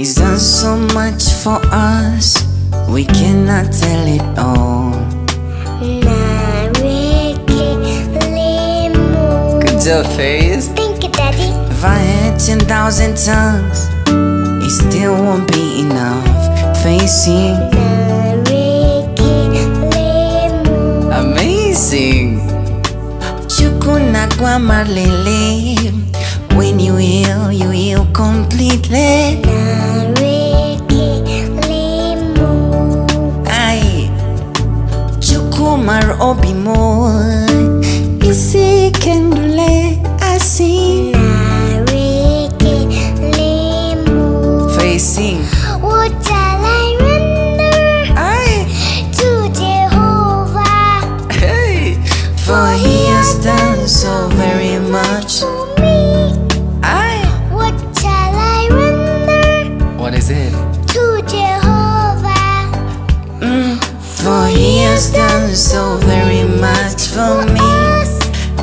He's done so much for us, we cannot tell it all. Nareki limu. Good job, Fayez. Thank you, Daddy. If I had 10,000 tongues, it still won't be enough. Facing Nareki limu. Amazing. Chukuna Guamalele. When you heal completely. Nareki limu. Aye. Chukumar obi mo. Isi kendule asi. Nareki limu. Facing. What shall I render? Aye. To Jehovah. Hey. For He has done so very much. To Jehovah, for He has done so very much for me.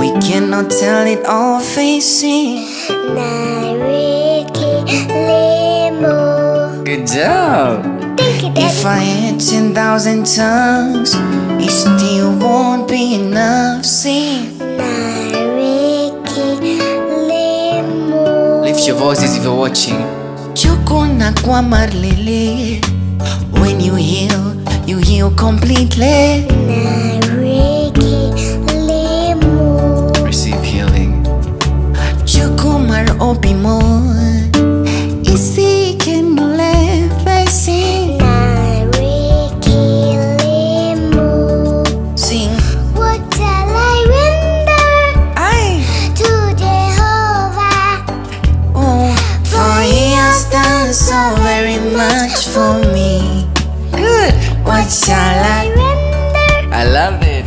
we cannot tell it all. Facing Nareki limu. Good job. Thank you, Daddy. If I had 10,000 tongues, it still won't be enough. Sing Nareki limu. Lift your voices if you're watching. Chukuna Guamalele. When you heal completely. Nareki limu. Receive healing. Chukumar obi mo. Isi kendule. Facing Nareki limu. Sing. What shall I render? Aye. To Jehovah. Oh, for He has done so very much for me. Good. What shall I render? I love it.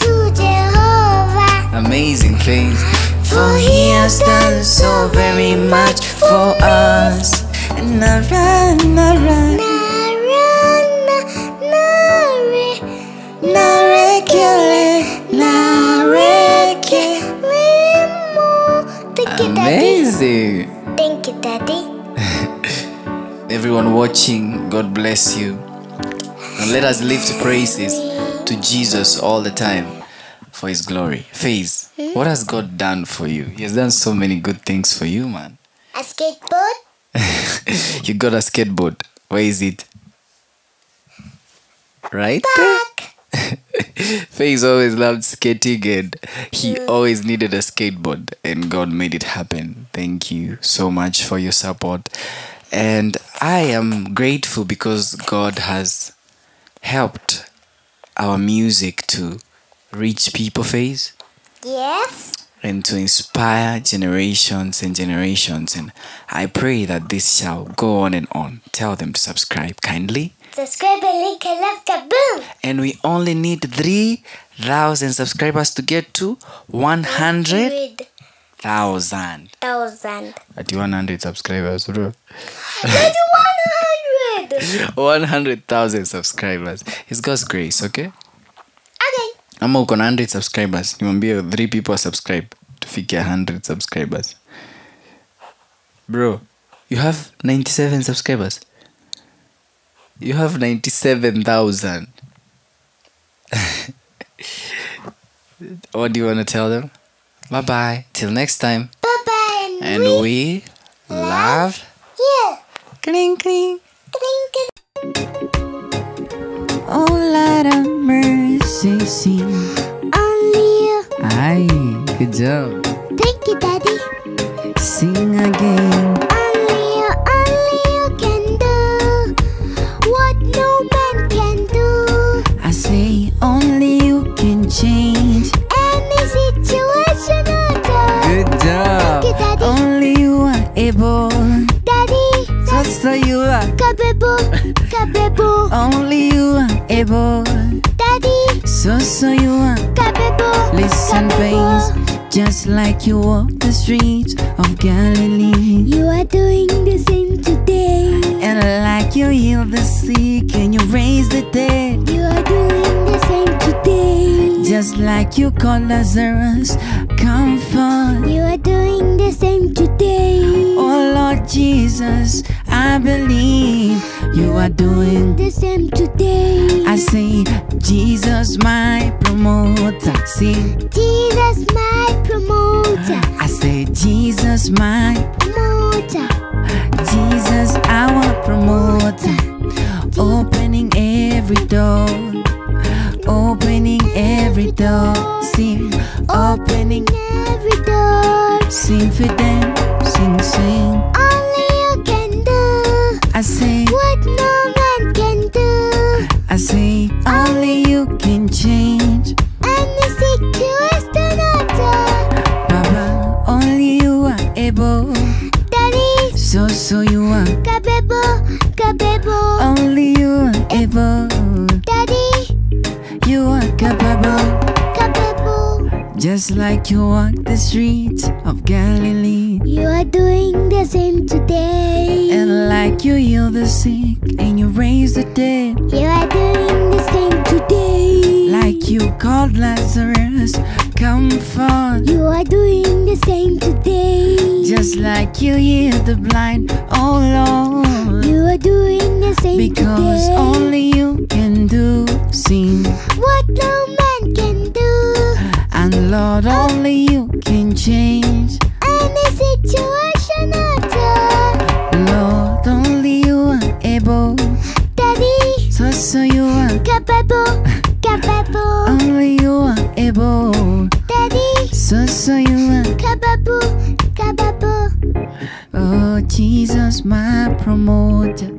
To Jehovah. Amazing things. For He has done so very much for us. Nara, Nara, Nara, Nare, Nareki, Nareki limu. Amazing. Thank you, Daddy. Everyone watching, God bless you. And let us lift praises to Jesus all the time for His glory. Fayez, what has God done for you? He has done so many good things for you, man. A skateboard? You got a skateboard. Where is it? Right back there? Fayez always loved skating and he always needed a skateboard. And God made it happen. Thank you so much for your support. And I am grateful because God has helped our music to reach people, Fayez. Yes. And to inspire generations and generations. And I pray that this shall go on and on. Tell them to subscribe kindly. Subscribe and link and love Kaboom. And we only need 3,000 subscribers to get to 100,000. 100 subscribers, bro. 100,000 subscribers. It's God's grace, okay? Okay. I'm going to 100 subscribers. You won't be 3 people subscribe to fix 100 subscribers. Bro, you have 97 subscribers. You have 97,000. What do you want to tell them? Bye-bye. Till next time. Bye-bye. And we love you. Cling, cling. Oh, Lord of mercy, sing. Only you. Aye, good job. Thank you, Daddy. Sing again. Only you can do what no man can do. I say only you can change any situation or job. Good job. Thank you, Daddy. Only you are able. Daddy. So you are capable. Kabebo. Only you are able. Daddy. So you are Kabebo. Listen, babes, just like you walk the streets of Galilee, you are doing the same today. And like you heal the sick and you raise the dead, you are doing the same today. Just like you call Lazarus comfort, you are doing the same today. Oh Lord Jesus, I believe you are doing the same today. I say, Jesus, my promoter. See, Jesus, my promoter. I say, Jesus, my promoter. Jesus, our promoter. Opening every door. Opening every door. Sing, opening every door. Sing for them, sing, sing. I say, what no man can do. I say, only you can change. And the sick to us the doctor. Baba, only you are able. Daddy, so you are capable. Only you are able. Daddy, you are capable. Just like you walk the streets of Galilee, you are doing the same today. And like you heal the sick and you raise the dead, you are doing the same today. Like you called Lazarus, come forth, you are doing the same today. Just like you heal the blind, oh Lord, you are doing the same today. Because only you can do, sing, what no man can do. And Lord, only you can change any situation at all. Lord, only you are able. Daddy, so you are capable. Only you are able. Daddy, so you are capable. Oh Jesus, my promoter.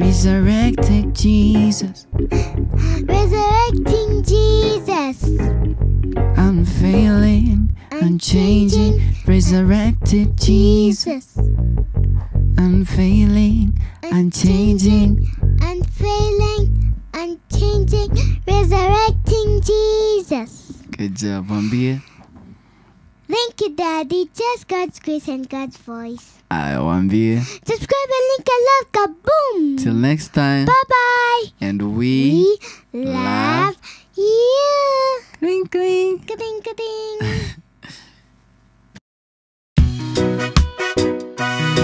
Resurrected Jesus. Resurrecting Jesus. Unfailing, unchanging, resurrected Jesus. Unfailing, unchanging. Unfailing, unchanging, resurrecting Jesus. Good job, Wambi. Thank you, Daddy. Just God's grace and God's voice. I want to be. Subscribe and link and love. Kaboom. Till next time. Bye-bye. And we love you. Kling, kling. Ka-ding, ka-ding.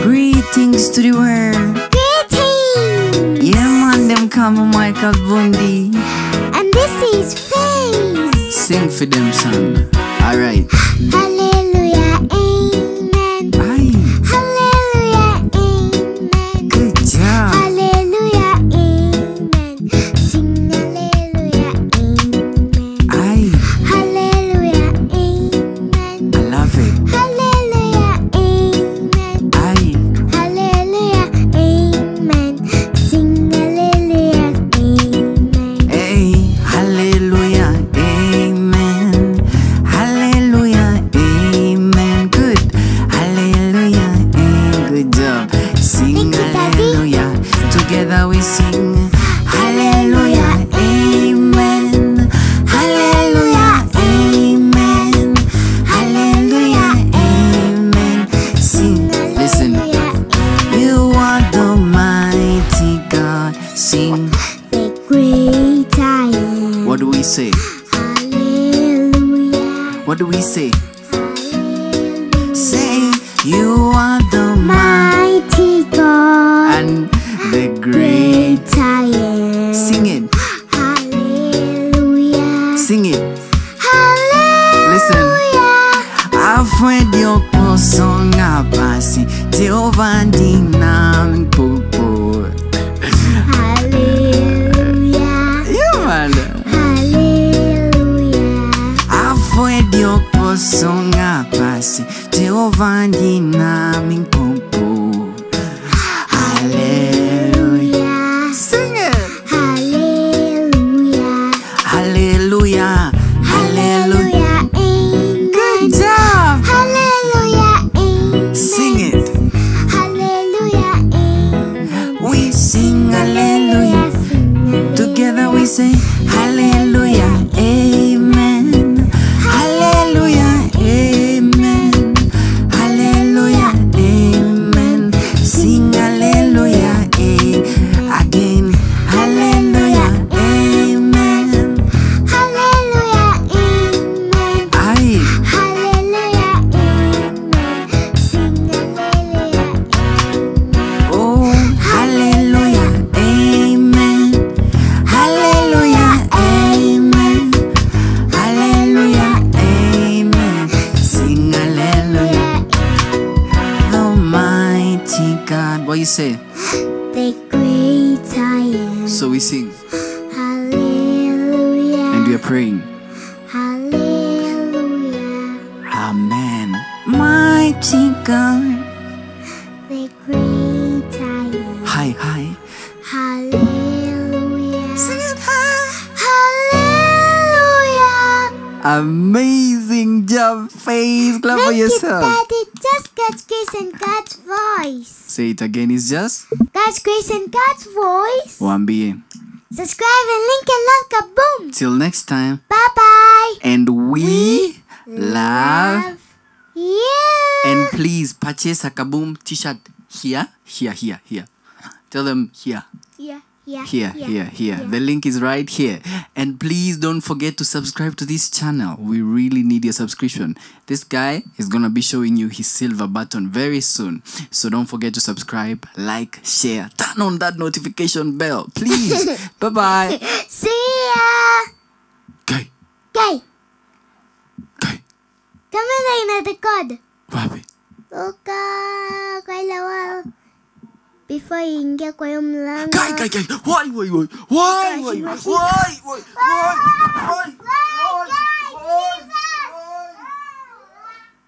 Greetings to the world. Greetings. Yeah, man, them Kaboom, Michael Bundi. And this is Fayez. Sing for them, son. All right. Hallelujah, amen. Aye. Hallelujah, amen. Good job. Hallelujah, amen. Sing hallelujah, amen. Aye. Hallelujah, amen. I love it. Hallelujah, amen. Aye. Hallelujah, amen. Sing hallelujah, amen. Hey, hallelujah, amen. Hallelujah, amen. Good. Hallelujah, amen. Good job. Sing hallelujah. Together we sing. Hallelujah, amen. Hallelujah, amen. Hallelujah, amen. Sing. Listen. You are the mighty God. Sing. The great I am. What do we say? Hallelujah. What do we say? Say, you are the mighty God and the great I am. Sing it. Hallelujah. Sing it. Listen. Afredio posonga basi Jehovah dinan popo. Hallelujah. Yeah, man. Hallelujah. Afredio posonga basi Jehovah dinan popo. Hallelujah. Sing it. Hallelujah. Hallelujah. Hallelujah. Hallelujah, amen. Good job. Hallelujah, amen. Sing it. Hallelujah, amen. We sing hallelujah. So we sing. Hallelujah. And we are praying. Hallelujah. Amen. Mighty God, the great I am. Hi, hi. Hallelujah. Sing it, hi. Hallelujah. Amazing job, Fayez. Clap for yourself. Daddy, just God's grace and God's voice. Say it again, it's just God's grace and God's voice. Wambi. Subscribe and link and love Kaboom. Till next time. Bye-bye. And we love you. And please purchase a Kaboom t-shirt here, here, here, here. Tell them here. Yeah. Yeah, here, yeah, here, here. Yeah. The link is right here. And please don't forget to subscribe to this channel. We really need your subscription. This guy is going to be showing you his silver button very soon. So don't forget to subscribe, like, share. Turn on that notification bell, please. Bye-bye. See ya. Guy. Guy. Guy. Come in the code. Wapi. Oka. Kwa ilawa. Before you can get away from London. Why? Why? Why? Why? Why? Why? Why? Why?